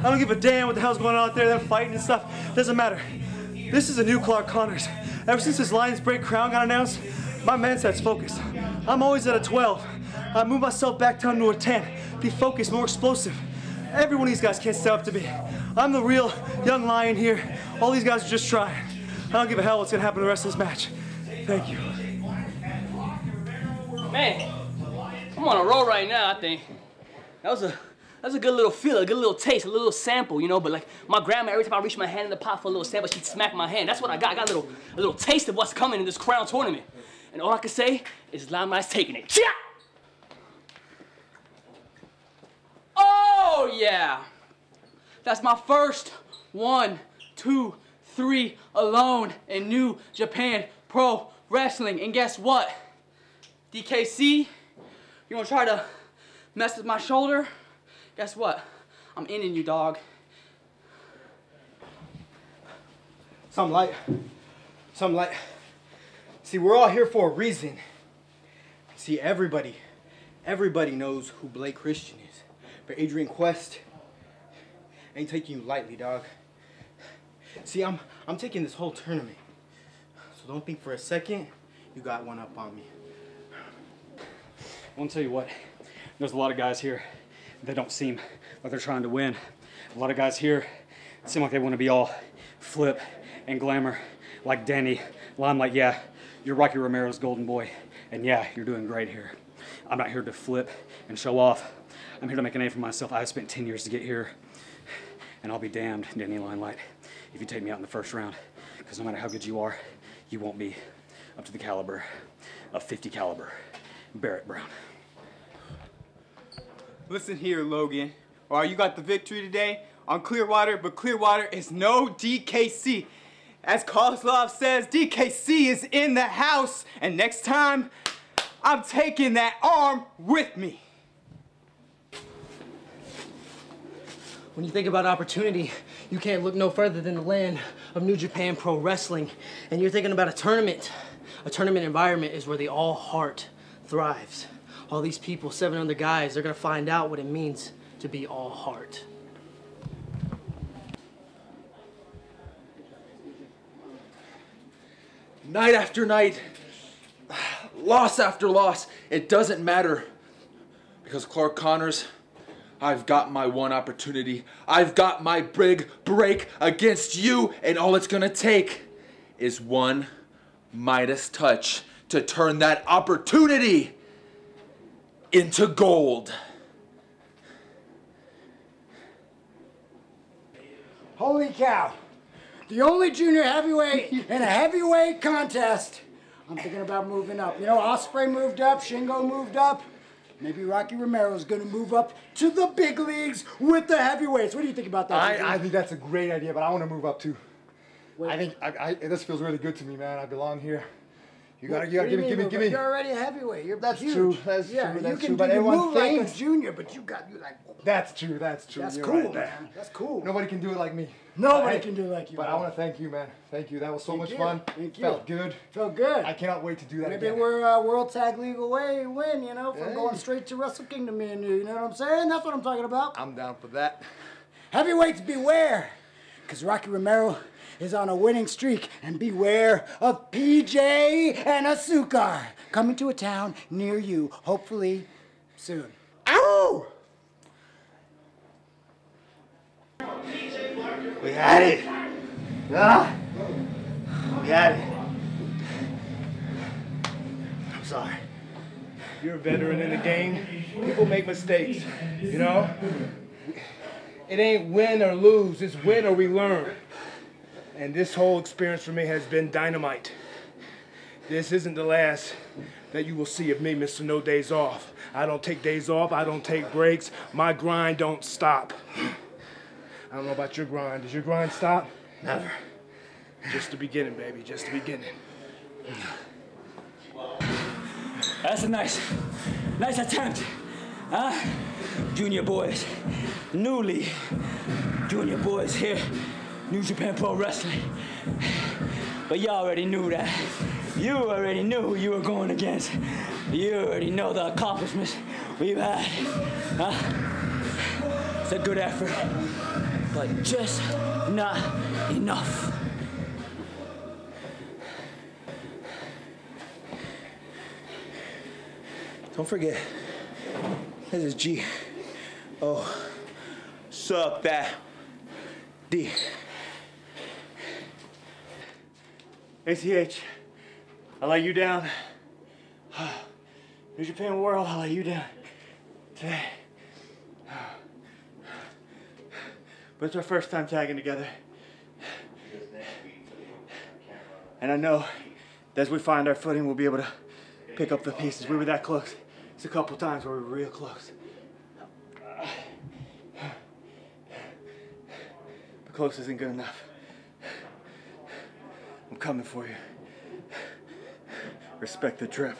I don't give a damn what the hell's going on out there, they're fighting and stuff. Doesn't matter. This is a new Clark Connors. Ever since this Lions break crown got announced, my mindset's focused. I'm always at a 12. I move myself back down to a 10. Be focused, more explosive. Every one of these guys can't step up to me. I'm the real young lion here. All these guys are just trying. I don't give a hell what's gonna happen the rest of this match. Thank you. Man, I'm on a roll right now, I think. That's a good little feel, a good little taste, a little sample, you know, but like my grandma, every time I reach my hand in the pot for a little sample, she'd smack my hand. That's what I got. I got a little taste of what's coming in this crown tournament. And all I can say is Limelight's taking it. Chia! Oh yeah! That's my first 1, 2, 3 alone in New Japan Pro Wrestling. And guess what? DKC, you wanna try to mess with my shoulder? Guess what? I'm ending you, dog. Something light. Something light. See, we're all here for a reason. See, everybody knows who Blake Christian is. But Adrian Quest ain't taking you lightly, dog. See, I'm taking this whole tournament. So don't think for a second you got one up on me. I want to tell you what, there's a lot of guys here. They don't seem like they're trying to win. A lot of guys here seem like they want to be all flip and glamour, like Danny Limelight. Yeah, you're Rocky Romero's golden boy, and yeah, you're doing great here. I'm not here to flip and show off. I'm here to make a name for myself. I've spent 10 years to get here, and I'll be damned, Danny Limelight, if you take me out in the first round, because no matter how good you are, you won't be up to the caliber of 50 caliber Barrett Brown. Listen here, Logan. All right, you got the victory today on Clearwater, but Clearwater is no DKC. As Koslov says, DKC is in the house, and next time, I'm taking that arm with me. When you think about opportunity, you can't look no further than the land of New Japan Pro Wrestling, and you're thinking about a tournament. A tournament environment is where the all-heart thrives. All these people, 7 other guys, they're gonna find out what it means to be all heart. Night after night, loss after loss, it doesn't matter. Because Clark Connors, I've got my one opportunity. I've got my big break against you, and all it's gonna take is one Midas touch to turn that opportunity into gold. Holy cow. The only junior heavyweight in a heavyweight contest. I'm thinking about moving up. You know, Ospreay moved up, Shingo moved up. Maybe Rocky Romero's gonna move up to the big leagues with the heavyweights. What do you think about that? I think that's a great idea, but I wanna move up too. Wait. I think, this feels really good to me, man. I belong here. You gotta give me. You're already a heavyweight. That's true. But everyone thinks like a junior, but you like. That's true. That's cool, man. That's cool. Nobody can do it like me. Nobody can do it like you. But I want to thank you, man. Thank you. That was so much fun. Thank you. Felt good. Felt good. I cannot wait to do that. Maybe we're World Tag League away and win. You know, from going straight to Wrestle Kingdom, me and you. You know what I'm saying? That's what I'm talking about. I'm down for that. Heavyweights, beware, because Rocky Romero is on a winning streak, and beware of PJ and Asuka coming to a town near you, hopefully soon. Ow! We had it. Ah, we had it. I'm sorry. You're a veteran in the game. People make mistakes, you know? It ain't win or lose, it's win or we learn. And this whole experience for me has been dynamite. This isn't the last that you will see of me, Mr. No Days Off. I don't take days off, I don't take breaks. My grind don't stop. I don't know about your grind. Does your grind stop? Never. Just the beginning, baby, just the beginning. That's a nice attempt, huh? Junior boys, newly junior boys here. New Japan Pro Wrestling. But y'all already knew that. You already knew who you were going against. You already know the accomplishments we've had. Huh? It's a good effort, but just not enough. Don't forget, this is G-O. Suck that D. ACH, I let you down. New Japan World, I let you down today. But it's our first time tagging together. And I know that as we find our footing, we'll be able to pick up the pieces. We were that close. It's a couple times where we were real close. But close isn't good enough. I'm coming for you. Respect the drip.